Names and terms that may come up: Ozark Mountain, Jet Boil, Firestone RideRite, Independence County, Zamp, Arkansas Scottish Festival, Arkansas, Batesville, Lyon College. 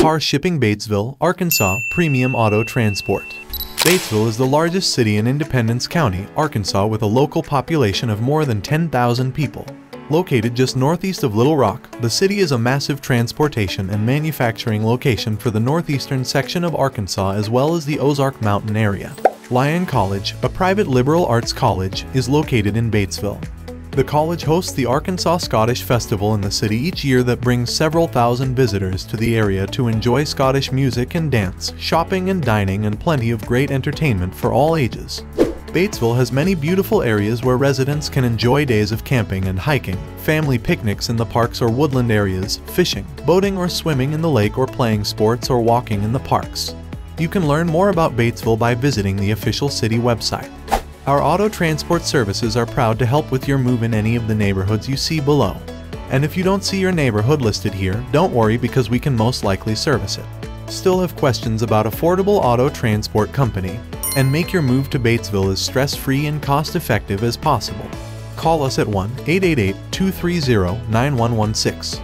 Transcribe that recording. Car Shipping Batesville, Arkansas Premium Auto Transport. Batesville is the largest city in Independence County, Arkansas, with a local population of more than 10,000 people. Located just northeast of Little Rock, the city is a massive transportation and manufacturing location for the northeastern section of Arkansas as well as the Ozark Mountain area. Lyon College, a private liberal arts college, is located in Batesville. The college hosts the Arkansas Scottish Festival in the city each year that brings several thousand visitors to the area to enjoy Scottish music and dance, shopping and dining, and plenty of great entertainment for all ages. Batesville has many beautiful areas where residents can enjoy days of camping and hiking, family picnics in the parks or woodland areas, fishing, boating or swimming in the lake, or playing sports or walking in the parks. You can learn more about Batesville by visiting the official city website. Our auto transport services are proud to help with your move in any of the neighborhoods you see below. And if you don't see your neighborhood listed here, don't worry, because we can most likely service it. Still have questions about affordable auto transport company? And make your move to Batesville as stress-free and cost-effective as possible. Call us at 1-888-230-9116.